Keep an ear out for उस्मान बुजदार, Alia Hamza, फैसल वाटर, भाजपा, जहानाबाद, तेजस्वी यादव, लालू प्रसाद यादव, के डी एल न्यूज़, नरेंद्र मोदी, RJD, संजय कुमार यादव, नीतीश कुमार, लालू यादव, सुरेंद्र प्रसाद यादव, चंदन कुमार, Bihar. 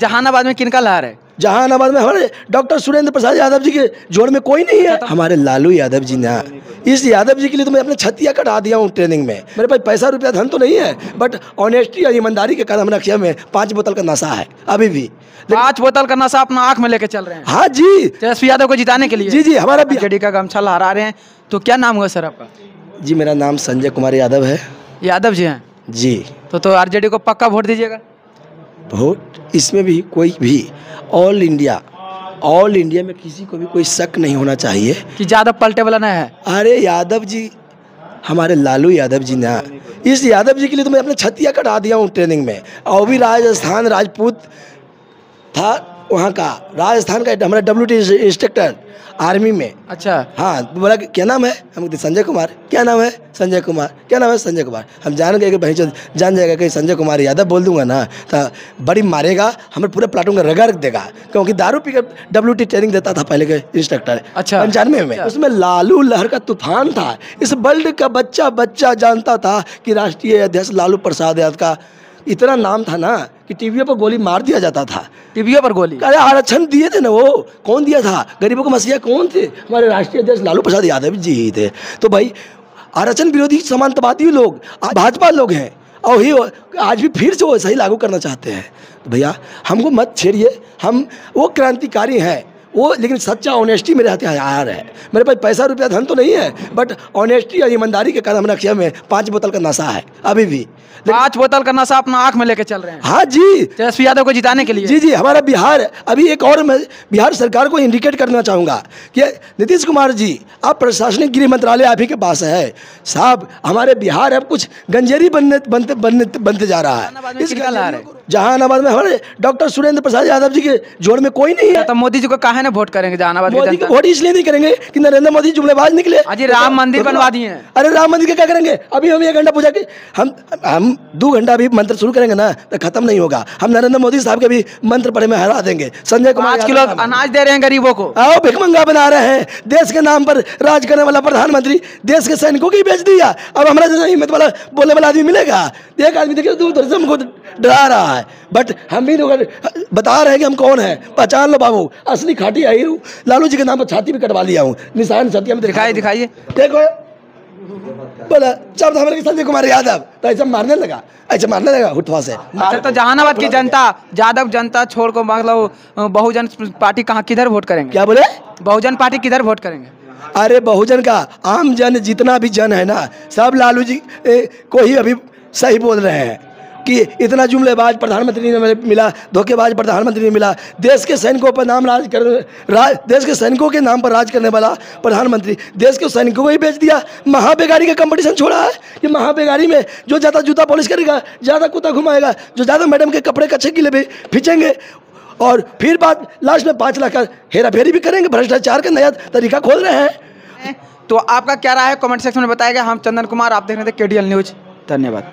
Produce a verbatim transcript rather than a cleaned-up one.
जहानाबाद में किनका लहर है? जहानाबाद में हमारे डॉक्टर सुरेंद्र प्रसाद यादव जी के जोड़ में कोई नहीं है। हमारे लालू यादव जी ना, इस यादव जी के लिए तो मैं अपने छतिया कटा दिया हूँ ट्रेनिंग में। मेरे पास पैसा रुपया धन तो नहीं है, बट ऑनेस्टी और ईमानदारी के कारण हमारे अक्षय में पाँच बोतल का नशा है अभी भी। पाँच बोतल का नशा अपना आँख में लेके चल रहे हैं। हाँ जी, तेजस्वी यादव को जिताने के लिए। जी जी, हमारा आरजेडी का गमछा लहरा रहे हैं। तो क्या नाम हुआ सर आपका? जी, मेरा नाम संजय कुमार यादव है। यादव जी हैं जी। तो आरजेडी को पक्का वोट दीजिएगा। वोट इसमें भी कोई भी ऑल इंडिया ऑल इंडिया में किसी को भी कोई शक नहीं होना चाहिए कि ज़्यादा पलटे वाला ना है। अरे यादव जी, हमारे लालू यादव जी ना, इस यादव जी के लिए तो मैं अपने छतिया कटा दिया हूँ ट्रेनिंग में। और भी राजस्थान राजपूत था, वहाँ का राजस्थान का हमारा डब्ल्यू टी इंस्ट्रक्टर आर्मी में। अच्छा, हाँ। बोला क्या नाम है? हम कहते संजय कुमार। क्या नाम है? संजय कुमार। क्या नाम है? संजय कुमार। हम जान गए कि भाई जान जाएगा कि संजय कुमार यादव बोल दूंगा ना तो बड़ी मारेगा, हमें पूरे प्लाटून का रगड़ देगा, क्योंकि दारू पी कर डब्ल्यू टी ट्रेनिंग देता था पहले के इंस्ट्रक्टर। अच्छा, पंचानवे में। उसमें लालू लहर का तूफान था। इस वर्ल्ड का बच्चा बच्चा जानता था कि राष्ट्रीय अध्यक्ष लालू प्रसाद यादव का इतना नाम था ना कि टीवीओ पर गोली मार दिया जाता था। टीवीओ पर गोली? अरे आरक्षण दिए थे ना, वो कौन दिया था? गरीबों को मसीहा कौन थे? हमारे राष्ट्रीय अध्यक्ष लालू प्रसाद यादव जी ही थे। तो भाई आरक्षण विरोधी समानतावादी लोग भाजपा लोग हैं, और ही आज भी फिर से वो सही लागू करना चाहते हैं। तो भैया हमको मत छेड़िए, हम वो क्रांतिकारी हैं वो, लेकिन सच्चा ऑनेस्टी में रहते हैं। यार है, मेरे पास पैसा रुपया धन तो नहीं है, बट ऑनेस्टी और ईमानदारी के कारण हमारे अक्षय में पाँच बोतल का नशा है अभी भी। पाँच बोतल का नशा अपना आँख में लेके चल रहे हैं। हाँ जी, तेजस्वी यादव को जिताने के लिए। जी जी, हमारा बिहार अभी एक और मैं बिहार सरकार को इंडिकेट करना चाहूँगा कि नीतीश कुमार जी, आप प्रशासनिक गृह मंत्रालय आप ही के पास है साहब। हमारे बिहार अब कुछ गंजेरी बनने बनते बनते बनते जा रहा है। इसका लार है जहानाबाद में हमारे डॉक्टर सुरेंद्र प्रसाद यादव जी के जोड़ में कोई नहीं है। तो मोदी जी को कहा ना वोट करेंगे जहानाबाद? मोदी को वोट इसलिए नहीं करेंगे कि नरेंद्र मोदी जुमलेबाज निकले। अजी राम मंदिर बनवा दिए। अरे राम मंदिर का क्या करेंगे? अभी हम एक घंटा पूजा के हम हम दो घंटा अभी मंत्र शुरू करेंगे ना तो खत्म नहीं होगा। हम नरेंद्र मोदी साहब के भी मंत्र पढ़े में हरा देंगे। संजय कुमार पाँच किलो अनाज दे रहे हैं गरीबों को, आओ भिखमंगा बना रहे हैं। देश के नाम पर राज करने वाला प्रधानमंत्री देश के सैनिकों की बेच दिया। अब हमारा जैसा हिम्मत वाला बोलने वाला आदमी मिलेगा? एक आदमी देखिए दूर से हमको डरा रहा है, बट हम भी लोग बता रहे हैं कि हम कौन है। पहचान लो बाबू, असली खाटी आई हूँ। लालू जी के नाम पर छाती भी कटवा लिया हूँ, निशान छाती में। दिखाइए दिखाइए, देखो बोला चौथ हमारे संजय कुमार यादव तो ऐसा मारने लगा, ऐसा मारने लगा हुटवा से। अच्छा, तो जहानाबाद की जनता, यादव जनता छोड़ को मतलब बहुजन पार्टी कहाँ किधर वोट करेंगे? क्या बोले? बहुजन पार्टी किधर वोट करेंगे? अरे बहुजन का आम जन जितना भी जन है ना, सब लालू जी को ही अभी सही बोल रहे हैं कि इतना जुमलेबाज प्रधानमंत्री ने मिला, धोखेबाज प्रधानमंत्री ने मिला। देश के सैनिकों पर नाम राज कर राज देश के सैनिकों के नाम पर राज करने वाला प्रधानमंत्री देश के सैनिकों को ही बेच दिया। महाबेगारी का कंपटीशन छोड़ा है कि महाबेगारी में जो ज़्यादा जूता पॉलिश करेगा, ज़्यादा कुत्ता घुमाएगा, जो ज़्यादा मैडम के कपड़े कच्चे के लिए खींचेंगे, और फिर बाद लास्ट में पाँच लाख का हेरा फेरी भी करेंगे। भ्रष्टाचार का नया तरीका खोल रहे हैं। तो आपका क्या राय है कमेंट सेक्शन में बताएगा। हम चंदन कुमार, आप देख रहे थे के डी एल न्यूज़। धन्यवाद।